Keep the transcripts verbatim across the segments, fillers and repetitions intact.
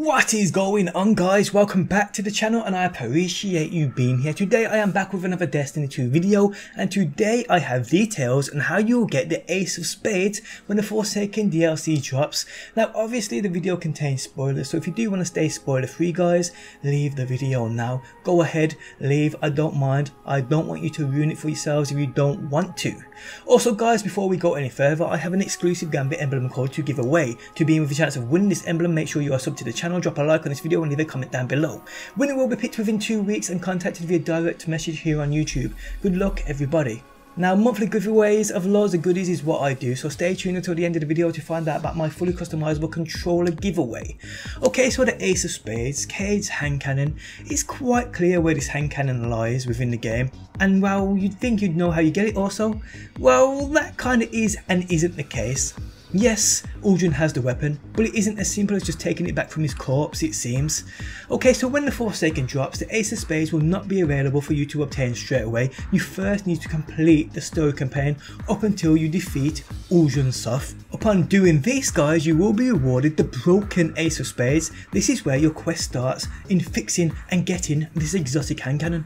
What is going on, guys? Welcome back to the channel, and I appreciate you being here. Today I am back with another Destiny two video, and today I have details on how you'll get the Ace of Spades when the Forsaken D L C drops. Now obviously the video contains spoilers, so if you do want to stay spoiler free, guys, leave the video now. Go ahead, leave, I don't mind. I don't want you to ruin it for yourselves if you don't want to. Also guys, before we go any further, I have an exclusive Gambit emblem code to give away. To be in with a chance of winning this emblem, make sure you are sub to the channel, drop a like on this video and leave a comment down below. Winner will be picked within two weeks and contacted via direct message here on YouTube. Good luck everybody. Now, monthly giveaways of loads of goodies is what I do, so stay tuned until the end of the video to find out about my fully customizable controller giveaway. Okay, so the Ace of Spades, Cayde's hand cannon. It's quite clear where this hand cannon lies within the game, and well, you'd think you'd know how you get it also. Well, that kinda is and isn't the case. Yes, Uldren has the weapon, but it isn't as simple as just taking it back from his corpse, it seems. Okay, so when the Forsaken drops, the Ace of Spades will not be available for you to obtain straight away. You first need to complete the story campaign up until you defeat Uldren Soth. Upon doing this, guys, you will be awarded the broken Ace of Spades. This is where your quest starts in fixing and getting this exotic hand cannon.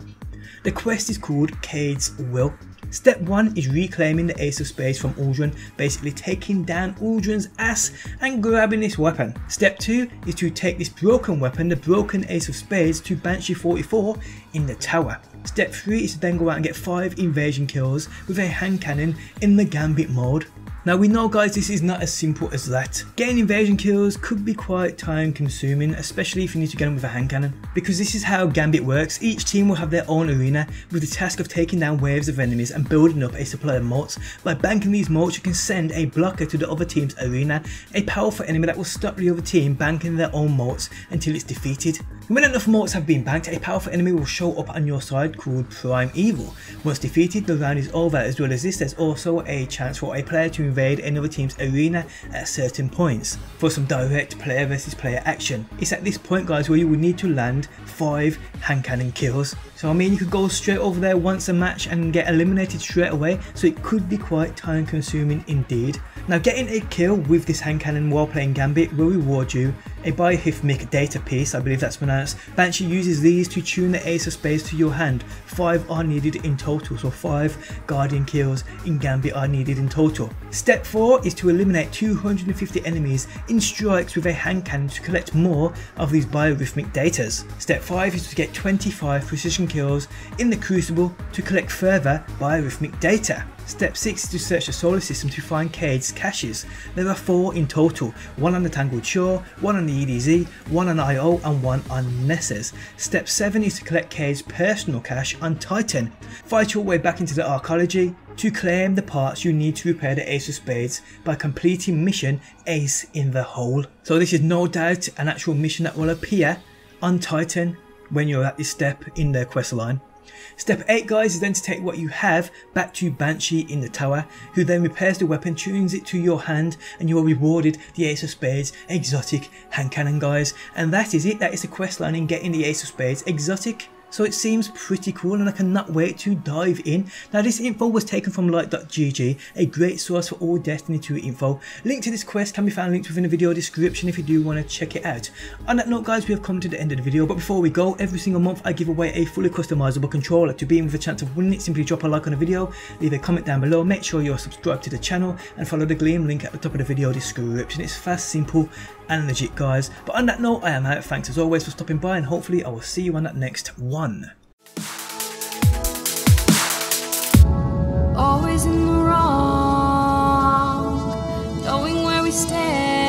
The quest is called Cayde's Will. Step one is reclaiming the Ace of Spades from Uldren, basically taking down Uldren's ass and grabbing this weapon. Step two is to take this broken weapon, the broken Ace of Spades, to Banshee forty-four in the tower. Step three is to then go out and get five invasion kills with a hand cannon in the Gambit mode. Now we know, guys, this is not as simple as that. Getting invasion kills could be quite time consuming, especially if you need to get them with a hand cannon. Because this is how Gambit works, each team will have their own arena with the task of taking down waves of enemies and building up a supply of motes. By banking these motes, you can send a blocker to the other team's arena, a powerful enemy that will stop the other team banking their own motes until it's defeated. When enough motes have been banked, a powerful enemy will show up on your side called Prime Evil. Once defeated, the round is over. As well as this, there's also a chance for a player to invade another team's arena at certain points for some direct player versus player action. It's at this point, guys, where you will need to land five hand cannon kills. So I mean, you could go straight over there once a match and get eliminated straight away, so it could be quite time consuming indeed. Now getting a kill with this hand cannon while playing Gambit will reward you a bihythmic data piece, I believe that's pronounced. Banshee uses these to tune the Ace of Spades to your hand. Five are needed in total, so five guardian kills in Gambit are needed in total. Step four is to eliminate two hundred fifty enemies in strikes with a hand cannon to collect more of these biorhythmic datas. Step five is to get twenty-five precision kills in the Crucible to collect further biorhythmic data. Step six is to search the solar system to find Cayde's caches. There are four in total, one on the Tangled Shore, one on the E D Z, one on I O and one on Nessus. Step seven is to collect Cayde's personal cache on Titan. Fight your way back into the Arcology to claim the parts you need to repair the Ace of Spades by completing mission Ace in the Hole. So this is no doubt an actual mission that will appear on Titan when you're at this step in their quest line. Step eight, guys, is then to take what you have back to Banshee in the tower, who then repairs the weapon, tunes it to your hand, and you are rewarded the Ace of Spades exotic hand cannon, guys. And that is it. That is the quest line in getting the Ace of Spades exotic. So it seems pretty cool, and I cannot wait to dive in. Now this info was taken from light dot G G, a great source for all Destiny two info. Link to this quest can be found linked within the video description if you do want to check it out. On that note, guys, we have come to the end of the video, but before we go, every single month I give away a fully customizable controller. To be in with a chance of winning it, simply drop a like on the video, leave a comment down below, make sure you're subscribed to the channel, and follow the Gleam link at the top of the video description. It's fast, simple and legit, guys. But on that note, I am out. Thanks as always for stopping by, and hopefully I will see you on that next one. Always in the wrong, knowing where we stand.